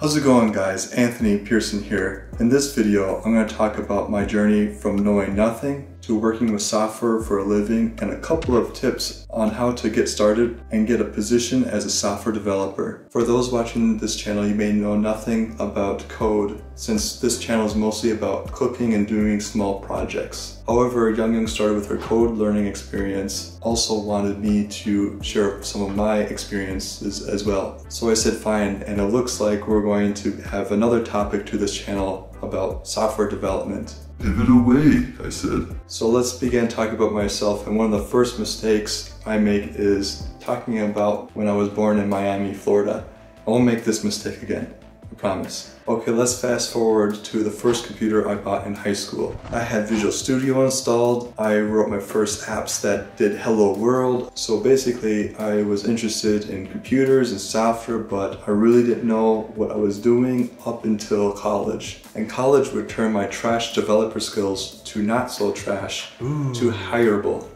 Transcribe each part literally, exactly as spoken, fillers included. How's it going, guys? Anthony Pearson here. In this video, I'm going to talk about my journey from knowing nothing to working with software for a living and a couple of tips on how to get started and get a position as a software developer. For those watching this channel, you may know nothing about code since this channel is mostly about cooking and doing small projects. However, Yangyang started with her code learning experience, also wanted me to share some of my experiences as well. So I said fine, and it looks like we're going to have another topic to this channel about software development. Pivot away, I said. So let's begin talking about myself, and one of the first mistakes I make is talking about when I was born in Miami, Florida. I won't make this mistake again, I promise. Okay, let's fast forward to the first computer I bought in high school. I had Visual Studio installed. I wrote my first apps that did Hello World. So basically, I was interested in computers and software, but I really didn't know what I was doing up until college. And college would turn my trash developer skills to not so trash, Ooh. to hireable.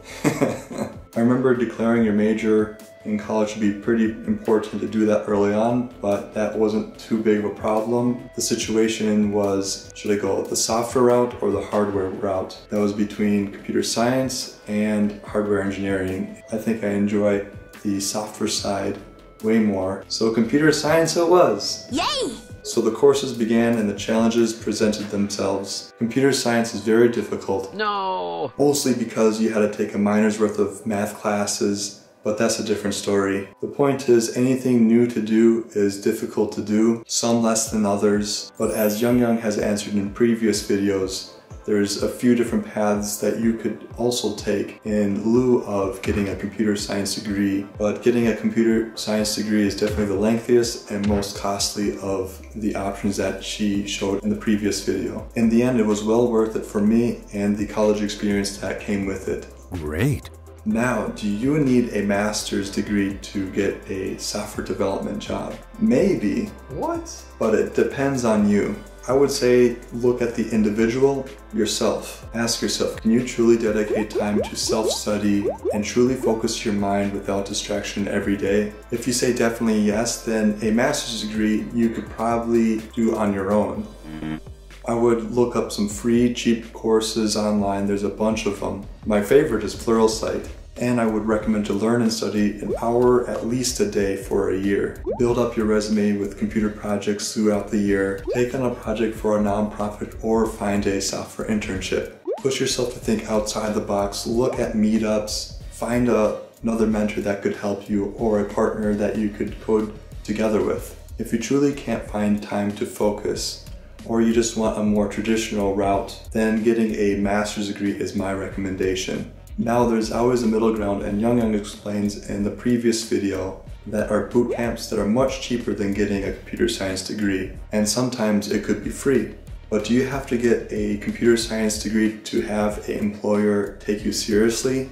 I remember declaring your major in college should be pretty important to do that early on, but that wasn't too big of a problem. The situation was, should I go the software route or the hardware route? That was between computer science and hardware engineering. I think I enjoy the software side way more. So computer science it was. Yay! So the courses began and the challenges presented themselves. Computer science is very difficult. No! Mostly because you had to take a minor's worth of math classes, but that's a different story. The point is, anything new to do is difficult to do, some less than others, but as Yangyang has answered in previous videos, there's a few different paths that you could also take in lieu of getting a computer science degree. But getting a computer science degree is definitely the lengthiest and most costly of the options that she showed in the previous video. In the end, it was well worth it for me and the college experience that came with it. Great. Now, do you need a master's degree to get a software development job? Maybe. What? But it depends on you. I would say look at the individual yourself. Ask yourself, can you truly dedicate time to self-study and truly focus your mind without distraction every day? If you say definitely yes, then a master's degree you could probably do on your own. I would look up some free, cheap courses online. There's a bunch of them. My favorite is Pluralsight, and I would recommend to learn and study an hour at least a day for a year. Build up your resume with computer projects throughout the year. Take on a project for a nonprofit or find a software internship. Push yourself to think outside the box. Look at meetups. Find a, another mentor that could help you or a partner that you could code together with. If you truly can't find time to focus, or you just want a more traditional route, then getting a master's degree is my recommendation. Now, there's always a middle ground, and Yangyang explains in the previous video that are boot camps that are much cheaper than getting a computer science degree, and sometimes it could be free. But do you have to get a computer science degree to have an employer take you seriously?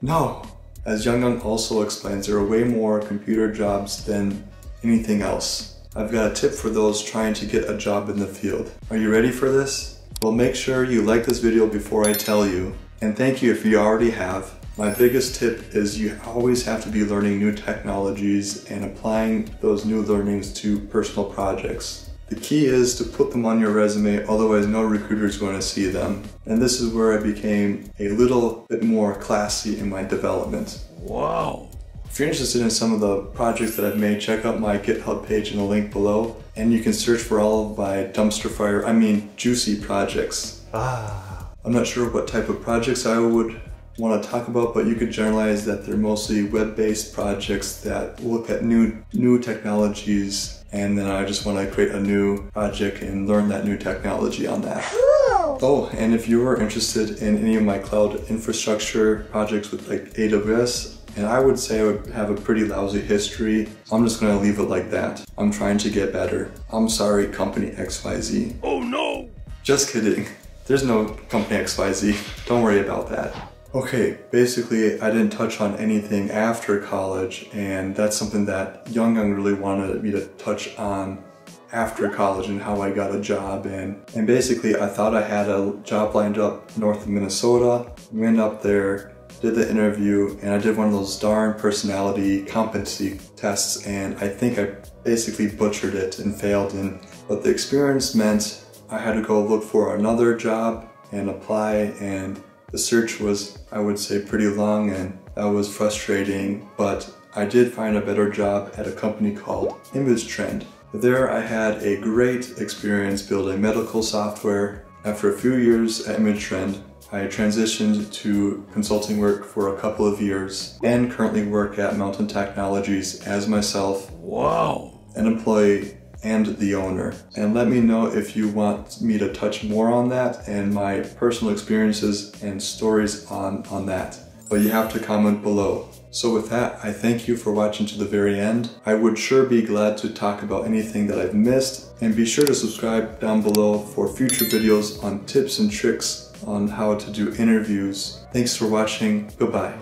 No! As Yangyang also explains, there are way more computer jobs than anything else. I've got a tip for those trying to get a job in the field. Are you ready for this? Well, make sure you like this video before I tell you, and thank you if you already have. My biggest tip is you always have to be learning new technologies and applying those new learnings to personal projects. The key is to put them on your resume, otherwise no recruiter is going to see them. And this is where I became a little bit more classy in my development. Wow. If you're interested in some of the projects that I've made, check out my GitHub page in the link below, and you can search for all of my dumpster fire, I mean juicy projects. Ah. I'm not sure what type of projects I would want to talk about, but you could generalize that they're mostly web-based projects that look at new, new technologies, and then I just want to create a new project and learn that new technology on that. Oh, and if you are interested in any of my cloud infrastructure projects with like A W S, and I would say I would have a pretty lousy history. I'm just gonna leave it like that. I'm trying to get better. I'm sorry, company X Y Z. Oh no! Just kidding. There's no company X Y Z. Don't worry about that. Okay, basically I didn't touch on anything after college, and that's something that Yangyang really wanted me to touch on after college and how I got a job in. And basically I thought I had a job lined up north of Minnesota. Went up there, did the interview, and I did one of those darn personality competency tests, and I think I basically butchered it and failed in. But the experience meant I had to go look for another job and apply, and the search was, I would say, pretty long, and that was frustrating, but I did find a better job at a company called Image Trend. There I had a great experience building medical software. After a few years at Image Trend, I transitioned to consulting work for a couple of years and currently work at Mountain Technologies as myself, wow, an employee and the owner. And let me know if you want me to touch more on that and my personal experiences and stories on, on that. But you have to comment below. So with that, I thank you for watching to the very end. I would sure be glad to talk about anything that I've missed, and be sure to subscribe down below for future videos on tips and tricks on how to do interviews. Thanks for watching. Goodbye.